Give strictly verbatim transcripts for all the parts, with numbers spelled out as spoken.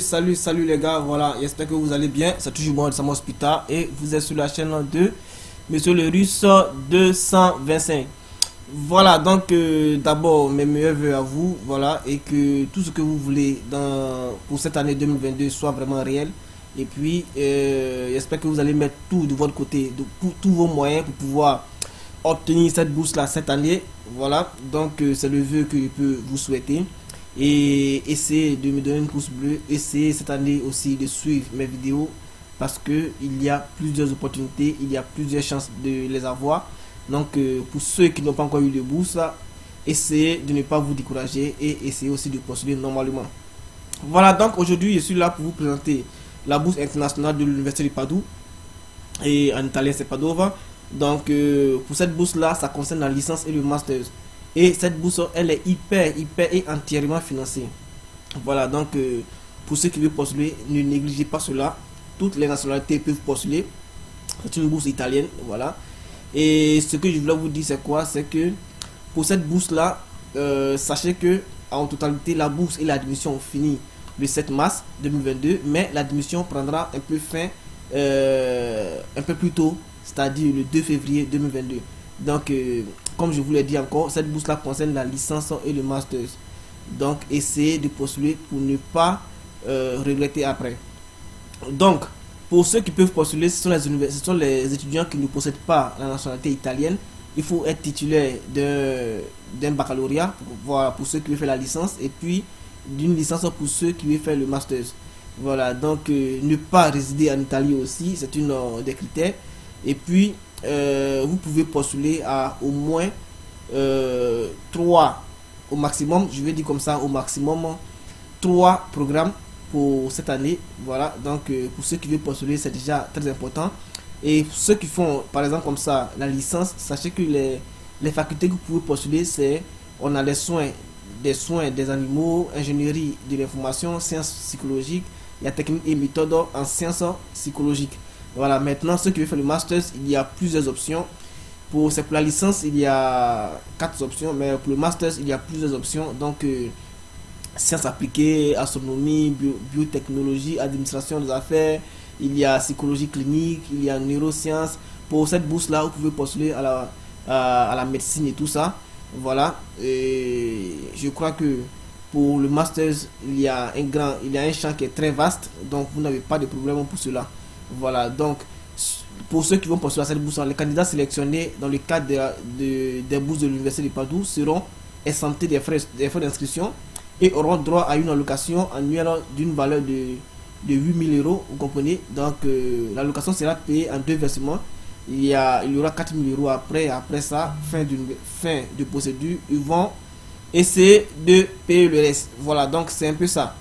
Salut, salut les gars, voilà, j'espère que vous allez bien, c'est toujours bon, c'est mon hospital et vous êtes sur la chaîne de Monsieur le Russe deux cent vingt-cinq. Voilà, donc euh, d'abord mes meilleurs vœux à vous, voilà, et que tout ce que vous voulez dans, pour cette année deux mille vingt-deux soit vraiment réel. Et puis, euh, j'espère que vous allez mettre tout de votre côté, de, pour, tous vos moyens pour pouvoir obtenir cette bourse-là cette année. Voilà, donc euh, c'est le vœu que je peux vous souhaiter. Et essayez de me donner une pouce bleue, essayez cette année aussi de suivre mes vidéos parce que il y a plusieurs opportunités, il y a plusieurs chances de les avoir. Donc euh, pour ceux qui n'ont pas encore eu de bourse, essayez de ne pas vous décourager et essayez aussi de postuler normalement. Voilà, donc aujourd'hui je suis là pour vous présenter la bourse internationale de l'université de Padoue, et en italien c'est Padova. Donc euh, pour cette bourse là, ça concerne la licence et le master. Et cette bourse, elle est hyper, hyper et entièrement financée. Voilà, donc euh, pour ceux qui veulent postuler, ne négligez pas cela. Toutes les nationalités peuvent postuler. C'est une bourse italienne, voilà. Et ce que je voulais vous dire, c'est quoi? C'est que pour cette bourse-là, euh, sachez que en totalité, la bourse et l'admission finissent le sept mars deux mille vingt-deux, mais l'admission prendra un peu fin, euh, un peu plus tôt, c'est-à-dire le deux février deux mille vingt-deux. Donc, euh, comme je vous l'ai dit encore, cette bourse-là concerne la licence et le master. Donc, essayez de postuler pour ne pas euh, regretter après. Donc, pour ceux qui peuvent postuler, ce sont les, ce sont les étudiants qui ne possèdent pas la nationalité italienne. Il faut être titulaire d'un baccalauréat pour, voilà, pour ceux qui veulent faire la licence, et puis d'une licence pour ceux qui veulent faire le master. Voilà, donc euh, ne pas résider en Italie aussi, c'est une euh, des critères. Et puis, Euh, vous pouvez postuler à au moins euh, trois au maximum, je vais dire comme ça, au maximum trois programmes pour cette année. Voilà, donc euh, pour ceux qui veulent postuler, c'est déjà très important. Et pour ceux qui font par exemple comme ça la licence, sachez que les, les facultés que vous pouvez postuler, c'est on a les soins des soins des animaux, ingénierie de l'information, sciences psychologiques, il y a technique et méthode en sciences psychologiques. Voilà, maintenant, ceux qui veulent faire le master, il y a plusieurs options. Pour, pour la licence, il y a quatre options, mais pour le master, il y a plusieurs options. Donc, euh, sciences appliquées, astronomie, bio, biotechnologie, administration des affaires, il y a psychologie clinique, il y a neurosciences. Pour cette bourse-là, vous pouvez postuler à la, à, à la médecine et tout ça. Voilà, et je crois que pour le master, il y a un grand, il y a un champ qui est très vaste, donc vous n'avez pas de problème pour cela. Voilà, donc pour ceux qui vont postuler à cette bourse, les candidats sélectionnés dans le cadre de, de, des bourses de l'université de Padoue seront exemptés des frais des frais d'inscription et auront droit à une allocation annuelle d'une valeur de, de huit mille euros. Vous comprenez, donc euh, l'allocation sera payée en deux versements. Il y, a, il y aura quatre mille euros après, après ça, fin, fin de procédure. Ils vont essayer de payer le reste. Voilà, donc c'est un peu ça.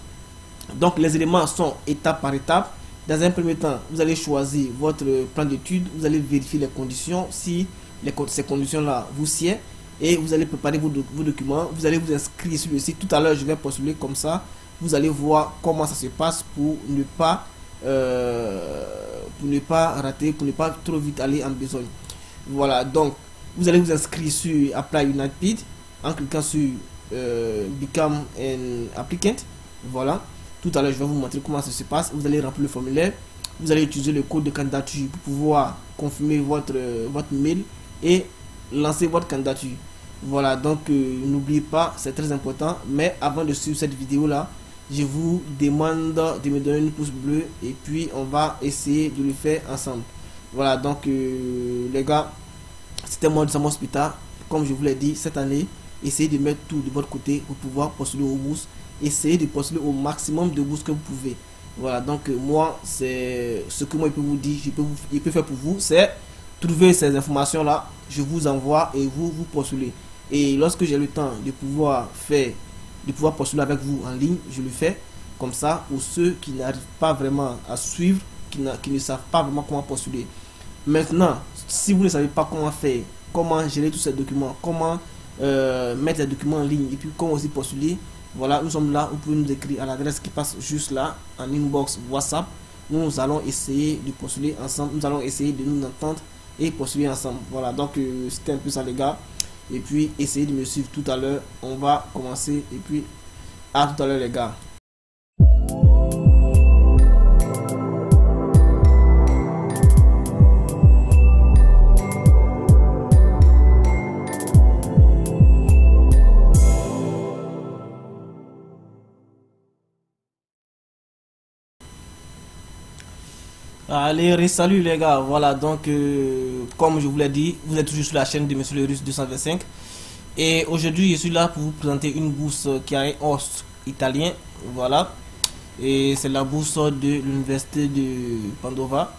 Donc les éléments sont étape par étape. Dans un premier temps, vous allez choisir votre plan d'études, vous allez vérifier les conditions, si les, ces conditions-là vous sied, et vous allez préparer vos, doc vos documents, vous allez vous inscrire sur le site. Tout à l'heure, je vais postuler comme ça, vous allez voir comment ça se passe pour ne pas, euh, pour ne pas rater, pour ne pas trop vite aller en besogne. Voilà, donc, vous allez vous inscrire sur apply Unipid en cliquant sur euh, Become an Applicant, voilà. Tout à l'heure, je vais vous montrer comment ça se passe. Vous allez remplir le formulaire. Vous allez utiliser le code de candidature pour pouvoir confirmer votre, votre mail et lancer votre candidature. Voilà, donc euh, n'oubliez pas, c'est très important. Mais avant de suivre cette vidéo-là, je vous demande de me donner une pouce bleue et puis on va essayer de le faire ensemble. Voilà, donc euh, les gars, c'était moi de Sam Hospital. Comme je vous l'ai dit, cette année, essayez de mettre tout de votre côté pour pouvoir postuler aux bourses. Essayez de postuler au maximum de bourses que vous pouvez. Voilà, donc euh, moi, c'est ce que moi je peux vous dire, je peux, vous, je peux faire pour vous, c'est trouver ces informations là, je vous envoie et vous vous postulez. Et lorsque j'ai le temps de pouvoir faire, de pouvoir postuler avec vous en ligne, je le fais comme ça pour ceux qui n'arrivent pas vraiment à suivre, qui, qui ne savent pas vraiment comment postuler. Maintenant, si vous ne savez pas comment faire, comment gérer tous ces documents, comment euh, mettre les documents en ligne et puis comment aussi postuler. Voilà, nous sommes là, vous pouvez nous écrire à l'adresse qui passe juste là, en inbox WhatsApp. Nous allons essayer de postuler ensemble, nous allons essayer de nous entendre et postuler ensemble. Voilà, donc euh, c'était un peu ça les gars. Et puis, essayez de me suivre tout à l'heure, on va commencer. Et puis, à tout à l'heure les gars. Allez, salut les gars, voilà donc euh, comme je vous l'ai dit, vous êtes toujours sur la chaîne de Monsieur le Russe deux cent vingt-cinq et aujourd'hui je suis là pour vous présenter une bourse qui a un host italien, voilà, et c'est la bourse de l'université de Padova.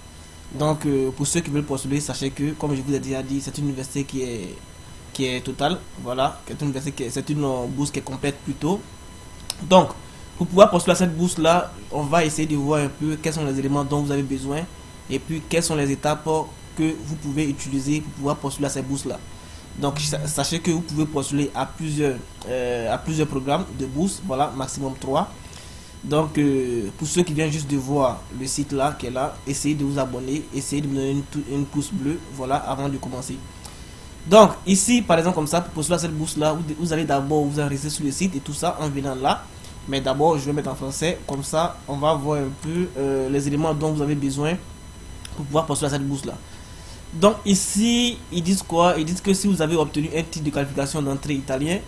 Donc euh, pour ceux qui veulent postuler, sachez que comme je vous ai déjà dit, c'est une université qui est qui est totale, voilà, c'est une université, c'est une bourse qui est complète plutôt. Donc pour pouvoir postuler à cette bourse là, on va essayer de voir un peu quels sont les éléments dont vous avez besoin et puis quelles sont les étapes que vous pouvez utiliser pour pouvoir postuler à cette bourse là. Donc sachez que vous pouvez postuler à plusieurs euh, à plusieurs programmes de bourse, voilà, maximum trois. Donc euh, pour ceux qui viennent juste de voir le site là qui est là, essayez de vous abonner, essayez de me donner une, une pouce bleue, voilà, avant de commencer. Donc ici par exemple comme ça, pour postuler à cette bourse là, vous, vous allez d'abord vous enregistrer sur le site et tout ça en venant là. Mais d'abord, je vais mettre en français, comme ça, on va voir un peu euh, les éléments dont vous avez besoin pour pouvoir postuler à cette bourse-là. Donc ici, ils disent quoi? Ils disent que si vous avez obtenu un titre de qualification d'entrée italien,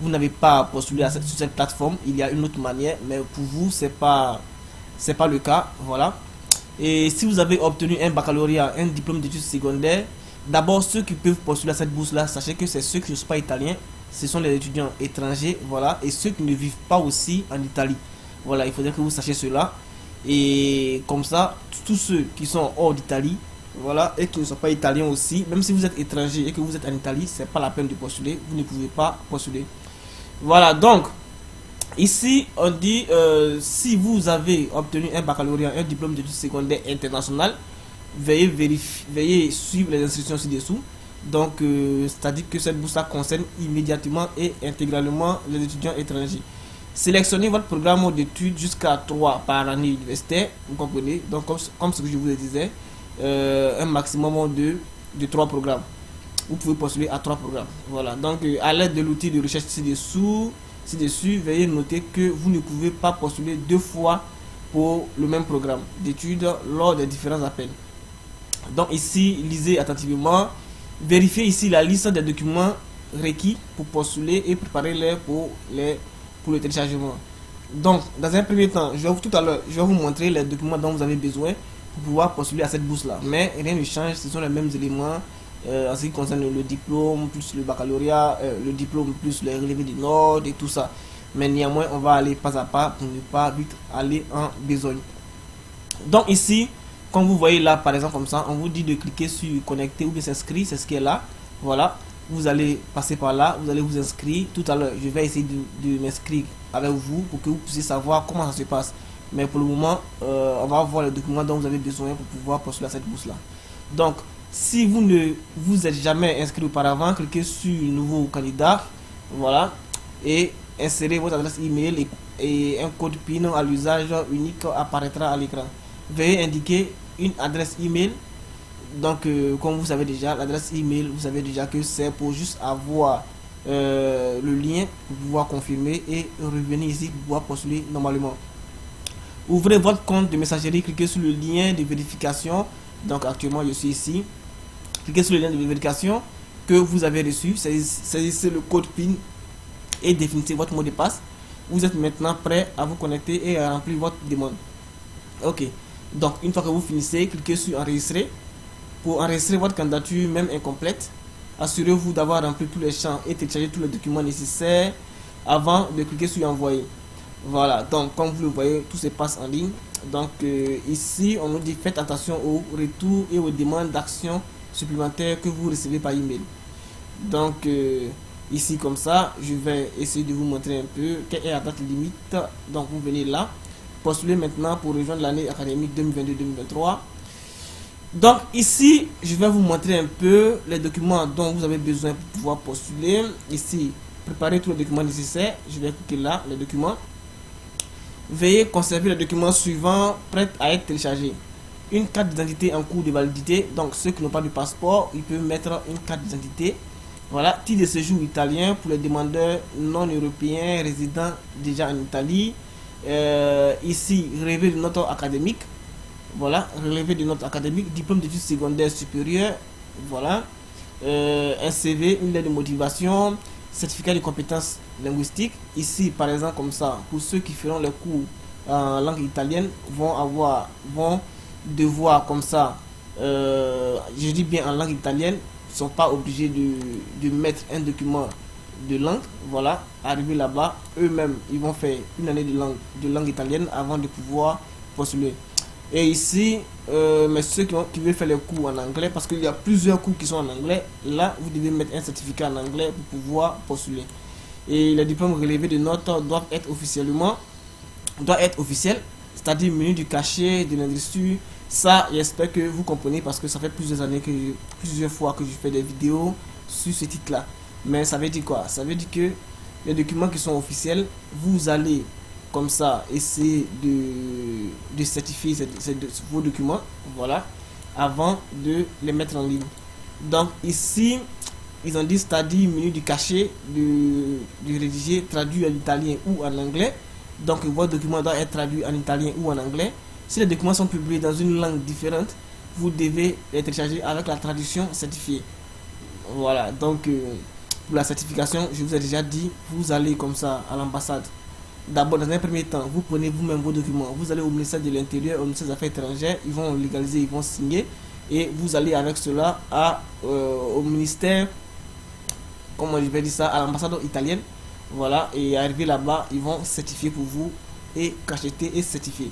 vous n'avez pas postulé à cette, sur cette plateforme, il y a une autre manière, mais pour vous, c'est pas, c'est pas le cas, voilà. Et si vous avez obtenu un baccalauréat, un diplôme d'études secondaires, d'abord, ceux qui peuvent postuler à cette bourse-là, sachez que c'est ceux qui ne sont pas italiens. Ce sont les étudiants étrangers, voilà, et ceux qui ne vivent pas aussi en Italie. Voilà, il faudrait que vous sachiez cela. Et comme ça, tous ceux qui sont hors d'Italie, voilà, et qui ne sont pas italiens aussi, même si vous êtes étranger et que vous êtes en Italie, c'est pas la peine de postuler, vous ne pouvez pas postuler. Voilà, donc, ici, on dit, euh, si vous avez obtenu un baccalauréat, un diplôme d'études secondaires international, veuillez vérifier, veuillez suivre les instructions ci-dessous. Donc, euh, c'est-à-dire que cette bourse-là concerne immédiatement et intégralement les étudiants étrangers. Sélectionnez votre programme d'études jusqu'à trois par année universitaire, vous comprenez. Donc, comme, comme ce que je vous le disais, euh, un maximum de, de trois programmes. Vous pouvez postuler à trois programmes. Voilà. Donc, euh, à l'aide de l'outil de recherche ci-dessous, ci-dessus, veuillez noter que vous ne pouvez pas postuler deux fois pour le même programme d'études lors des différents appels. Donc, ici, lisez attentivement. Vérifiez ici la liste des documents requis pour postuler et préparez-les pour, les, pour le téléchargement. Donc, dans un premier temps, je vais vous, tout à l'heure, je vais vous montrer les documents dont vous avez besoin pour pouvoir postuler à cette bourse-là. Mais rien ne change, ce sont les mêmes éléments euh, en ce qui concerne le diplôme, plus le baccalauréat, euh, le diplôme, plus les relevés des notes et tout ça. Mais néanmoins, on va aller pas à pas pour ne pas vite aller en besogne. Donc ici, comme vous voyez là, par exemple comme ça, on vous dit de cliquer sur connecter ou bien s'inscrire, c'est ce qui est là. Voilà, vous allez passer par là, vous allez vous inscrire. Tout à l'heure, je vais essayer de, de m'inscrire avec vous pour que vous puissiez savoir comment ça se passe. Mais pour le moment, euh, on va voir les documents dont vous avez besoin pour pouvoir postuler à cette bourse-là. Donc, si vous ne vous êtes jamais inscrit auparavant, cliquez sur nouveau candidat, voilà, et insérez votre adresse email et, et un code PIN à l'usage unique apparaîtra à l'écran. Veuillez indiquer une adresse email. Donc euh, comme vous savez déjà, l'adresse email, vous savez déjà que c'est pour juste avoir euh, le lien pour pouvoir confirmer et revenir ici pour pouvoir postuler normalement. Ouvrez votre compte de messagerie, cliquez sur le lien de vérification. Donc actuellement je suis ici, cliquez sur le lien de vérification que vous avez reçu, saisissez le code PIN et définissez votre mot de passe. Vous êtes maintenant prêt à vous connecter et à remplir votre demande. Ok. Donc, une fois que vous finissez, cliquez sur enregistrer. Pour enregistrer votre candidature, même incomplète, assurez-vous d'avoir rempli tous les champs et téléchargé tous les documents nécessaires avant de cliquer sur envoyer. Voilà, donc comme vous le voyez, tout se passe en ligne. Donc, euh, ici, on nous dit faites attention aux retours et aux demandes d'action supplémentaires que vous recevez par email. Donc, euh, ici, comme ça, je vais essayer de vous montrer un peu quelle est la date limite. Donc, vous venez là. Postuler maintenant pour rejoindre l'année académique deux mille vingt-deux deux mille vingt-trois. Donc ici, je vais vous montrer un peu les documents dont vous avez besoin pour pouvoir postuler. Ici, préparez tous les documents nécessaires. Je vais cliquer là, les documents. Veuillez conserver les documents suivants prêts à être téléchargés. Une carte d'identité en cours de validité. Donc ceux qui n'ont pas de passeport, ils peuvent mettre une carte d'identité. Voilà, titre de séjour italien pour les demandeurs non européens résidents déjà en Italie. Euh, ici, relevé de notes académique, voilà, relevé de notes académique, diplôme d'études secondaires supérieures, voilà, euh, un C V, une lettre de motivation, certificat de compétences linguistiques. Ici, par exemple, comme ça, pour ceux qui feront le cours en langue italienne, vont avoir, vont de voir comme ça, euh, je dis bien en langue italienne, ne sont pas obligés de, de mettre un document de langue. Voilà, arriver là-bas, eux-mêmes, ils vont faire une année de langue, de langue italienne avant de pouvoir postuler. Et ici, euh, mais ceux qui, ont, qui veulent faire les cours en anglais, parce qu'il y a plusieurs cours qui sont en anglais, là, vous devez mettre un certificat en anglais pour pouvoir postuler. Et les diplômes relevés de notes doivent être officiellement, doivent être officiels, c'est-à-dire menu du cachet, de l'industrie. Ça, j'espère que vous comprenez parce que ça fait plusieurs années, que je, plusieurs fois que je fais des vidéos sur ce titre-là. Mais ça veut dire quoi? Ça veut dire que les documents qui sont officiels, vous allez comme ça essayer de, de certifier ces, ces, vos documents, voilà, avant de les mettre en ligne. Donc ici, ils ont dit, c'est-à-dire menu du cachet, de, de rédiger, traduit en italien ou en anglais. Donc votre document doit être traduit en italien ou en anglais. Si les documents sont publiés dans une langue différente, vous devez les télécharger avec la traduction certifiée. Voilà, donc euh, pour la certification, je vous ai déjà dit, vous allez comme ça à l'ambassade. D'abord, dans un premier temps, vous prenez vous-même vos documents. Vous allez au ministère de l'Intérieur, au ministère des Affaires étrangères, ils vont légaliser, ils vont signer. Et vous allez avec cela à, euh, au ministère, comment je vais dire ça, à l'ambassade italienne. Voilà, et arrivé là-bas, ils vont certifier pour vous et cacheter et certifier.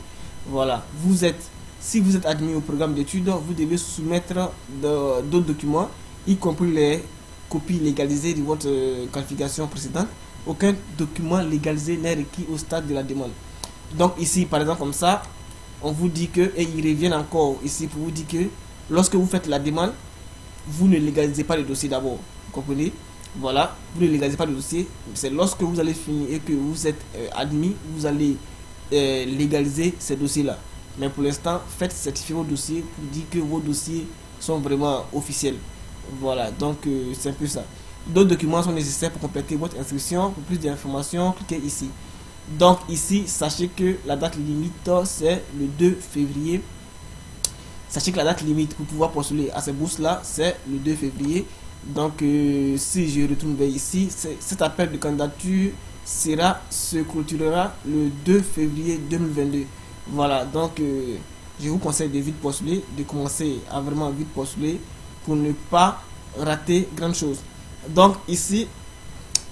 Voilà, vous êtes, si vous êtes admis au programme d'études, vous devez soumettre d'autres documents, y compris les copies légalisées de votre euh, qualification précédente. Aucun document légalisé n'est requis au stade de la demande. Donc ici, par exemple, comme ça, on vous dit que, et ils reviennent encore ici pour vous dire que, lorsque vous faites la demande, vous ne légalisez pas le dossier d'abord, vous comprenez? Voilà, vous ne légalisez pas le dossier, c'est lorsque vous allez finir et que vous êtes euh, admis, vous allez... Euh, légaliser ces dossiers là, mais pour l'instant faites certifier vos dossiers pour dire que vos dossiers sont vraiment officiels. Voilà, donc euh, c'est un peu ça. D'autres documents sont nécessaires pour compléter votre inscription. Pour plus d'informations, cliquez ici. Donc ici, sachez que la date limite c'est le deux février. Sachez que la date limite pour pouvoir postuler à ces bourses là c'est le deux février. Donc euh, si je retourne vers ici, cet appel de candidature sera, se clôturera le deux février deux mille vingt-deux. Voilà, donc euh, je vous conseille de vite postuler, de commencer à vraiment vite postuler pour ne pas rater grand chose. Donc ici,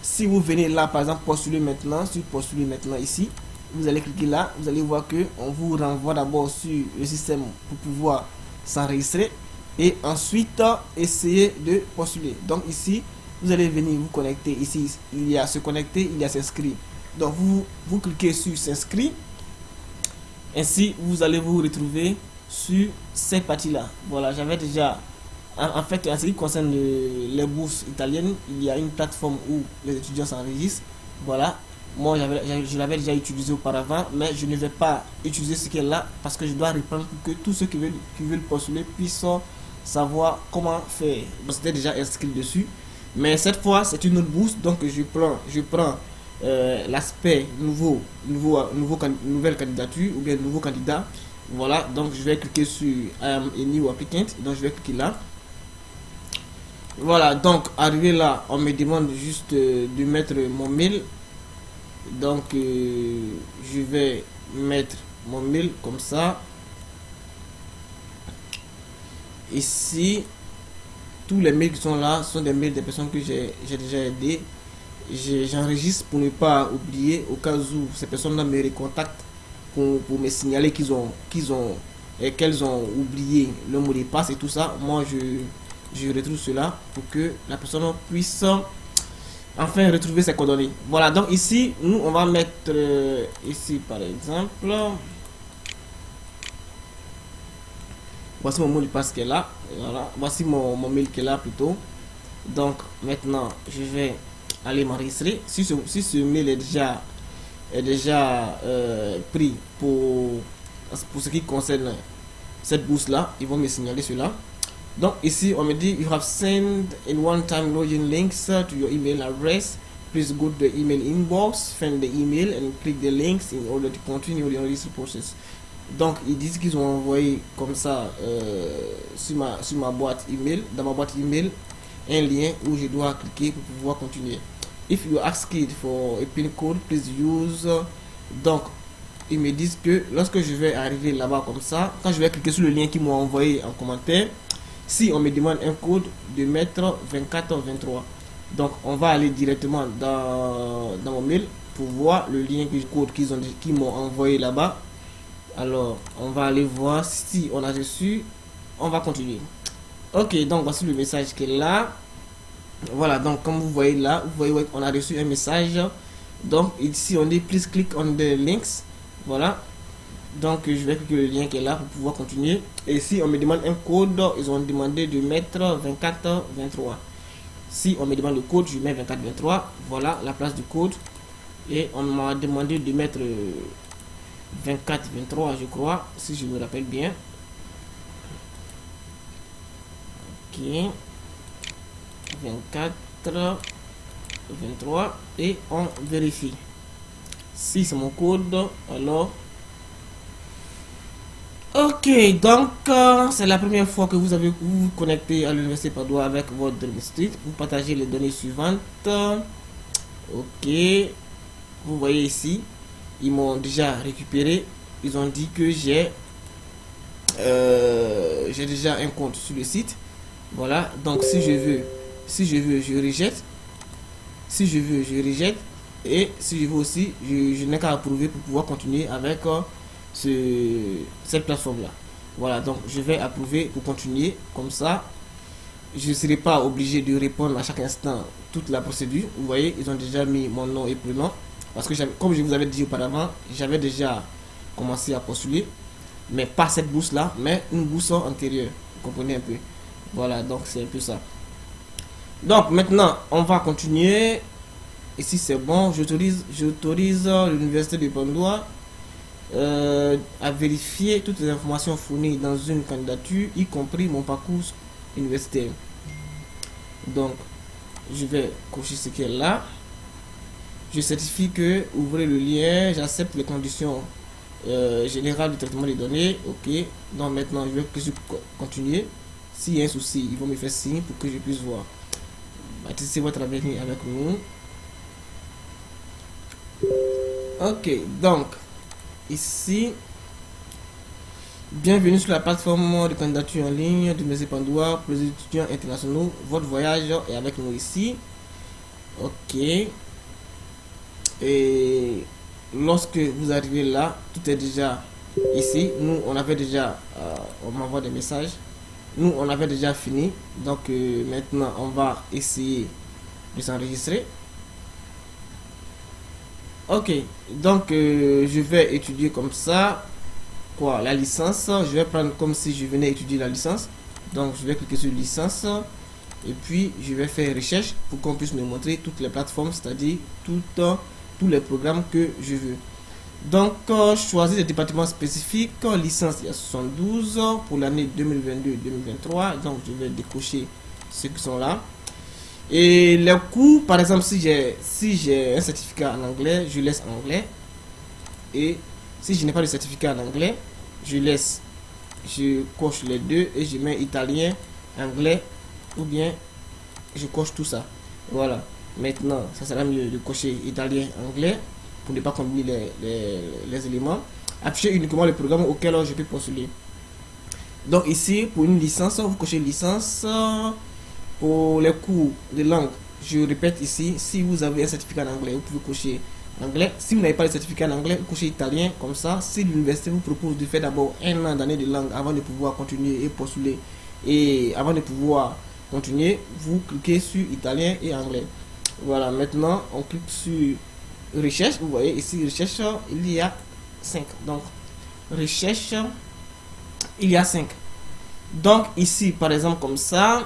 si vous venez là par exemple postuler maintenant, sur postuler maintenant ici, vous allez cliquer là, vous allez voir que on vous renvoie d'abord sur le système pour pouvoir s'enregistrer et ensuite essayer de postuler. Donc ici, vous allez venir vous connecter. Ici, il y a se connecter, il y a s'inscrire. Donc, vous, vous cliquez sur s'inscrire. Ainsi, vous allez vous retrouver sur cette partie-là. Voilà, j'avais déjà... En, en fait, en ce qui concerne le, les bourses italiennes, il y a une plateforme où les étudiants s'enregistrent. Voilà. Moi, je l'avais déjà utilisé auparavant, mais je ne vais pas utiliser ce qu'elle a parce que je dois reprendre pour que tous ceux qui veulent, qui veulent postuler puissent savoir comment faire. J'étais déjà inscrit dessus. Mais cette fois, c'est une autre bourse, donc je prends, je prends euh, l'aspect nouveau, nouveau, nouveau, nouvelle candidature ou bien nouveau candidat. Voilà, donc je vais cliquer sur I am a new applicant, donc je vais cliquer là. Voilà, donc arrivé là, on me demande juste euh, de mettre mon mail. Donc euh, je vais mettre mon mail comme ça. Ici. Tous les mails qui sont là sont des mails des personnes que j'ai ai déjà aidées. J'enregistre pour ne pas oublier au cas où ces personnes-là me recontactent pour, pour me signaler qu'ils ont qu'ils ont et qu'elles ont oublié le mot de passe et tout ça. Moi, je, je retrouve cela pour que la personne puisse enfin retrouver ses coordonnées. Voilà, donc ici, nous, on va mettre euh, ici, par exemple. Voici mon mot de passe qui est là. Voilà. Voici mon, mon mail qui est là plutôt. Donc maintenant je vais aller m'enregistrer. Si ce, si ce mail est déjà, est déjà euh, pris pour, pour ce qui concerne cette bourse là, ils vont me signaler cela. Donc ici on me dit you have sent in one time login links to your email address. Please go to the email inbox, find the email and click the links in order to continue the enregistration process. Donc ils disent qu'ils ont envoyé comme ça euh, sur, ma, sur ma boîte email, dans ma boîte email, un lien où je dois cliquer pour pouvoir continuer. If you ask it for a pin code, please use. Donc ils me disent que lorsque je vais arriver là-bas comme ça, quand je vais cliquer sur le lien qu'ils m'ont envoyé en commentaire, si on me demande un code de mettre vingt-quatre vingt-trois. Donc on va aller directement dans, dans mon mail pour voir le lien que code qu'ils ont qu'ils m'ont envoyé là-bas. Alors on va aller voir si on a reçu. On va continuer. Ok, donc voici le message qui est là. Voilà, donc comme vous voyez là, vous voyez on a reçu un message. Donc ici on dit please click on the links. Voilà, donc je vais cliquer le lien qui est là pour pouvoir continuer. Et si on me demande un code, ils ont demandé de mettre vingt-quatre vingt-trois. Si on me demande le code, je mets vingt-quatre vingt-trois. Voilà la place du code. Et on m'a demandé de mettre vingt-quatre vingt-trois, je crois, si je me rappelle bien. Ok, vingt-quatre vingt-trois, et on vérifie si c'est mon code. Alors ok, donc euh, c'est la première fois que vous avez vous, vous connectez à l'université Padova avec votre street. Vous partagez les données suivantes. Ok, vous voyez ici ils m'ont déjà récupéré. Ils ont dit que j'ai euh, j'ai déjà un compte sur le site. Voilà, donc si je veux si je veux je rejette, si je veux je rejette, et si je veux aussi je, je n'ai qu'à approuver pour pouvoir continuer avec euh, ce, cette plateforme là. Voilà, donc je vais approuver pour continuer. Comme ça je ne serai pas obligé de répondre à chaque instant toute la procédure. Vous voyez, ils ont déjà mis mon nom et prénom parce que comme je vous avais dit auparavant, j'avais déjà commencé à postuler, mais pas cette bourse là, mais une bourse antérieure, vous comprenez un peu. Voilà, donc c'est un peu ça. Donc maintenant on va continuer. Et si c'est bon, j'autorise j'autorise l'université de Padova euh, à vérifier toutes les informations fournies dans une candidature, y compris mon parcours universitaire. Donc je vais cocher ce qui est là. Je certifie que ouvrez le lien, j'accepte les conditions euh, générales du traitement des données. Ok, donc maintenant je vais continuer. S'il y a un souci, ils vont me faire signe pour que je puisse voir. Bâtissez votre avenir avec nous. Ok, donc ici, bienvenue sur la plateforme de candidature en ligne de l'université Padova pour les étudiants internationaux. Votre voyage est avec nous ici. Ok. Et lorsque vous arrivez là, tout est déjà ici. Nous, on avait déjà, euh, on m'envoie des messages. Nous on avait déjà fini, donc euh, maintenant on va essayer de s'enregistrer. Ok, donc euh, je vais étudier comme ça quoi la licence. Je vais prendre comme si je venais étudier la licence. Donc je vais cliquer sur licence et puis je vais faire recherche pour qu'on puisse me montrer toutes les plateformes, c'est à dire tout, euh, tous les programmes que je veux. Donc, euh, choisis des départements spécifiques. Licence, il y a soixante-douze pour l'année deux mille vingt-deux deux mille vingt-trois. Donc, je vais décocher ceux qui sont là. Et les cours, par exemple, si j'ai si j'ai un certificat en anglais, je laisse en anglais. Et si je n'ai pas de certificat en anglais, je laisse, je coche les deux et je mets italien, anglais, ou bien je coche tout ça. Voilà. Maintenant, ça sera mieux de cocher italien, anglais, pour ne pas combiner les, les, les éléments. Affichez uniquement les programmes auxquels je peux postuler. Donc ici, pour une licence, vous cochez licence. Pour les cours de langue, je répète ici, si vous avez un certificat en anglais, vous pouvez cocher anglais. Si vous n'avez pas de certificat en anglais, vous cochez italien. Comme ça, si l'université vous propose de faire d'abord un an d'année de langue avant de pouvoir continuer et postuler, et avant de pouvoir continuer, vous cliquez sur italien et anglais. Voilà, maintenant on clique sur recherche. Vous voyez ici recherche, il y a cinq. Donc recherche, il y a cinq. Donc ici par exemple comme ça,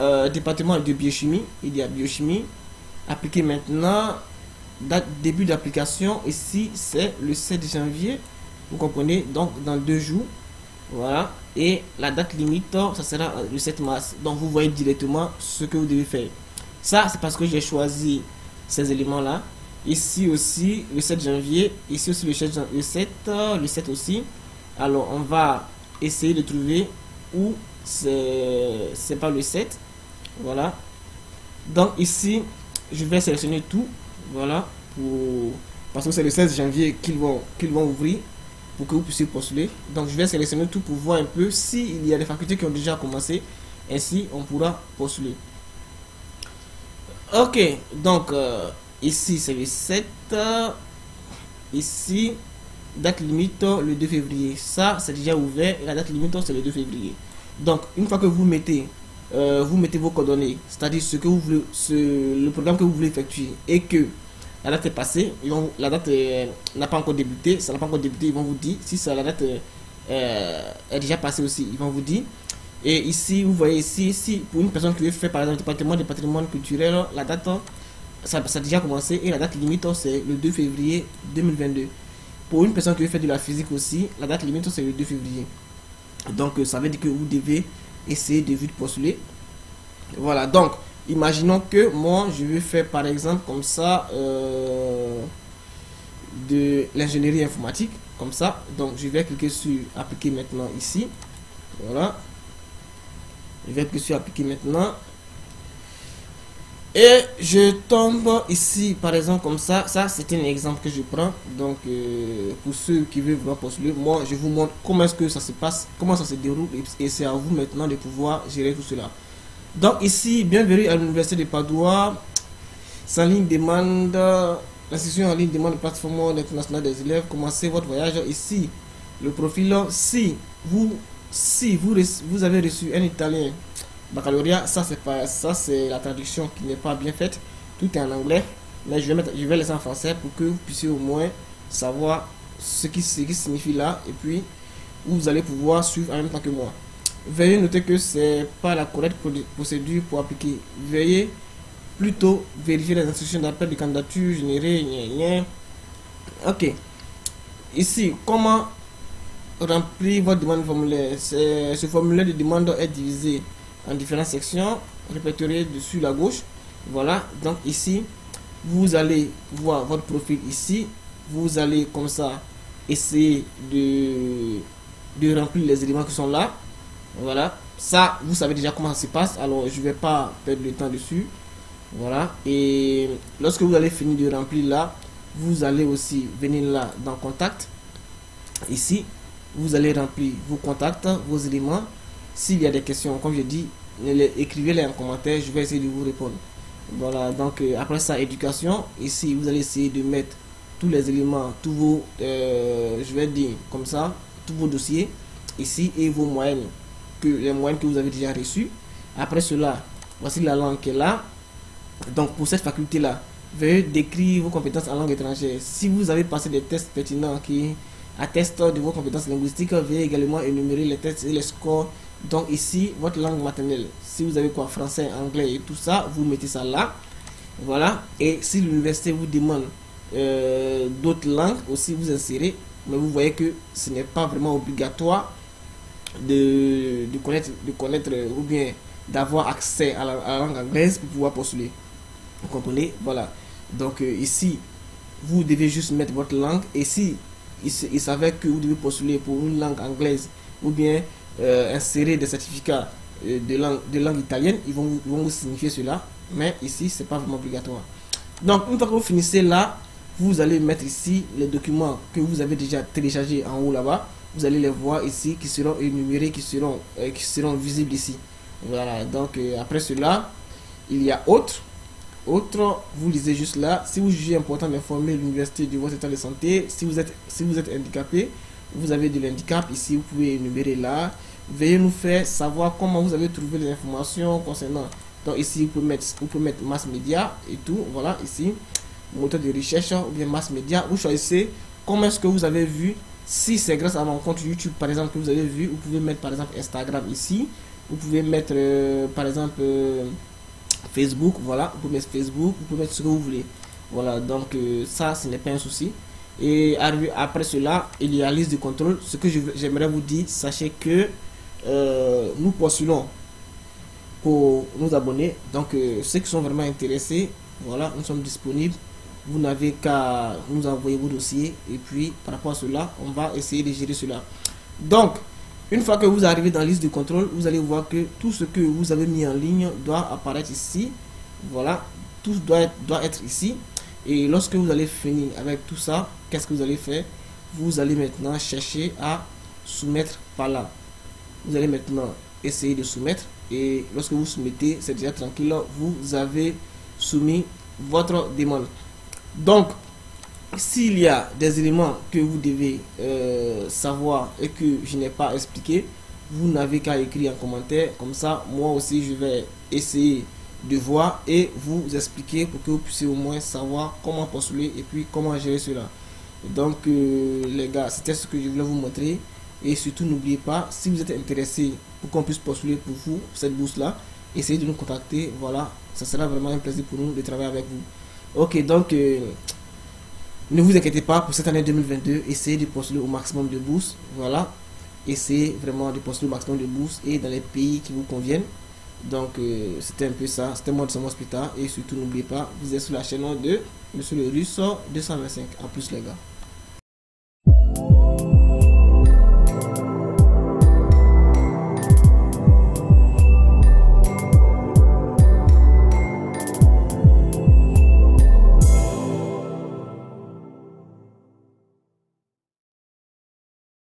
euh, département de biochimie, il y a biochimie. Appliquer maintenant, date début d'application ici c'est le sept janvier, vous comprenez, donc dans deux jours. Voilà, et la date limite ça sera le sept mars. Donc vous voyez directement ce que vous devez faire. Ça c'est parce que j'ai choisi ces éléments là. Ici aussi le sept janvier, ici aussi le sept, le sept, le sept aussi. Alors on va essayer de trouver où c'est pas le sept. Voilà, donc ici je vais sélectionner tout. Voilà, pour parce que c'est le seize janvier qu'ils vont, qu'ils vont ouvrir pour que vous puissiez postuler. Donc je vais sélectionner tout pour voir un peu s'il y a des facultés qui ont déjà commencé, ainsi on pourra postuler. Ok, donc euh, ici c'est le sept, euh, ici date limite le deux février, ça c'est déjà ouvert et la date limite c'est le deux février. Donc une fois que vous mettez euh, vous mettez vos coordonnées, c'est à dire ce que vous voulez, ce, le programme que vous voulez effectuer, et que la date est passée, ils vont, la date euh, n'a pas encore débuté, ça n'a pas encore débuté, ils vont vous dire si ça, la date euh, est déjà passée aussi, ils vont vous dire. Et ici vous voyez ici, si pour une personne qui veut faire par exemple le patrimoine, le patrimoine culturel, la date ça, ça a déjà commencé et la date limite c'est le deux février deux mille vingt-deux. Pour une personne qui veut faire de la physique aussi, la date limite c'est le deux février. Donc ça veut dire que vous devez essayer de vite postuler. Voilà, donc imaginons que moi je veux faire par exemple comme ça euh, de l'ingénierie informatique comme ça. Donc je vais cliquer sur appliquer maintenant ici. Voilà, je vais cliquer sur appliquer maintenant et je tombe ici par exemple comme ça. Ça c'est un exemple que je prends, donc euh, pour ceux qui veulent vraiment postuler, moi je vous montre comment est-ce que ça se passe, comment ça se déroule, et c'est à vous maintenant de pouvoir gérer tout cela. Donc ici, bienvenue à l'université de Padova. Sans ligne demande, l'institution en ligne demande de plateforme internationale des élèves, commencez votre voyage. Ici le profil, si vous si vous vous avez reçu un italien baccalauréat, ça c'est pas, ça c'est la traduction qui n'est pas bien faite, tout est en anglais, mais je vais mettre, je vais laisser en français pour que vous puissiez au moins savoir ce qui, ce qui signifie là, et puis vous allez pouvoir suivre en même temps que moi. Veuillez noter que c'est pas la correcte procédure pour appliquer, veuillez plutôt vérifier les instructions d'appel de candidature générées. Ok, ici comment remplir votre demande formulaire, ce formulaire de demande est divisé en différentes sections répertoriées dessus la gauche. Voilà, donc ici vous allez voir votre profil, ici vous allez comme ça essayer de de remplir les éléments qui sont là. Voilà, ça vous savez déjà comment ça se passe, alors je vais pas perdre le temps dessus. Voilà, et lorsque vous allez finir de remplir là, vous allez aussi venir là dans contact. Ici vous allez remplir vos contacts, vos éléments. S'il y a des questions, comme je dis, écrivez-les en commentaire, je vais essayer de vous répondre. Voilà, donc euh, après ça, éducation. Ici, vous allez essayer de mettre tous les éléments, tous vos, euh, je vais dire comme ça, tous vos dossiers ici et vos moyennes, que les moyennes que vous avez déjà reçues. Après cela, voici la langue qui est là. Donc pour cette faculté-là, veuillez décrire vos compétences en langue étrangère. Si vous avez passé des tests pertinents qui attestent de vos compétences linguistiques, veuillez également énumérer les tests et les scores. Donc ici, votre langue maternelle, si vous avez quoi, français, anglais et tout ça, vous mettez ça là. Voilà, et si l'université vous demande euh, d'autres langues aussi, vous insérez, mais vous voyez que ce n'est pas vraiment obligatoire de, de connaître de connaître ou bien d'avoir accès à la, à la langue anglaise pour pouvoir postuler, vous comprenez. Voilà, donc euh, ici vous devez juste mettre votre langue, et si il, il s'avère que vous devez postuler pour une langue anglaise ou bien Euh, insérer des certificats euh, de langue de langue italienne, ils vont, ils vont vous signifier cela, mais ici c'est pas vraiment obligatoire. Donc une fois que vous finissez là, vous allez mettre ici les documents que vous avez déjà téléchargés en haut là-bas, vous allez les voir ici qui seront énumérés, qui seront euh, qui seront visibles ici. Voilà, donc euh, après cela il y a autre autre vous lisez juste là, si vous jugez important d'informer l'université de votre état de santé, si vous êtes si vous êtes handicapé, vous avez de l'handicap, ici vous pouvez énumérer là. Veuillez nous faire savoir comment vous avez trouvé les informations concernant. Donc ici vous pouvez mettre, vous pouvez mettre mass média et tout. Voilà, ici moteur de recherche ou bien mass média, vous choisissez comment est-ce que vous avez vu. Si c'est grâce à mon compte YouTube par exemple que vous avez vu, vous pouvez mettre par exemple Instagram ici, vous pouvez mettre euh, par exemple euh, Facebook. Voilà, vous pouvez mettre Facebook, vous pouvez mettre ce que vous voulez. Voilà, donc euh, ça ce n'est pas un souci. Et après cela, il y a liste de contrôle. Ce que j'aimerais vous dire, sachez que euh, nous postulons pour nos abonnés. Donc euh, ceux qui sont vraiment intéressés, voilà, nous sommes disponibles. Vous n'avez qu'à nous envoyer vos dossiers, et puis par rapport à cela, on va essayer de gérer cela. Donc une fois que vous arrivez dans la liste de contrôle, vous allez voir que tout ce que vous avez mis en ligne doit apparaître ici. Voilà, tout doit être, doit être ici. Et lorsque vous allez finir avec tout ça, qu'est-ce que vous allez faire? Vous allez maintenant chercher à soumettre par là. Vous allez maintenant essayer de soumettre. Et lorsque vous soumettez, c'est déjà tranquille. Vous avez soumis votre demande. Donc, s'il y a des éléments que vous devez euh, savoir et que je n'ai pas expliqué, vous n'avez qu'à écrire en commentaire. Comme ça, moi aussi, je vais essayer de voir et vous expliquer pour que vous puissiez au moins savoir comment postuler et puis comment gérer cela. Donc, euh, les gars, c'était ce que je voulais vous montrer. Et surtout, n'oubliez pas, si vous êtes intéressé pour qu'on puisse postuler pour vous cette bourse-là, essayez de nous contacter. Voilà, ça sera vraiment un plaisir pour nous de travailler avec vous. Ok, donc... Euh, ne vous inquiétez pas pour cette année deux mille vingt-deux, essayez de postuler au maximum de bourses. Voilà, essayez vraiment de postuler au maximum de bourses et dans les pays qui vous conviennent. Donc, euh, c'était un peu ça. C'était moi de Samuel Spita. Et surtout, n'oubliez pas, vous êtes sur la chaîne de Monsieur le Russe deux cent vingt-cinq. A plus, les gars.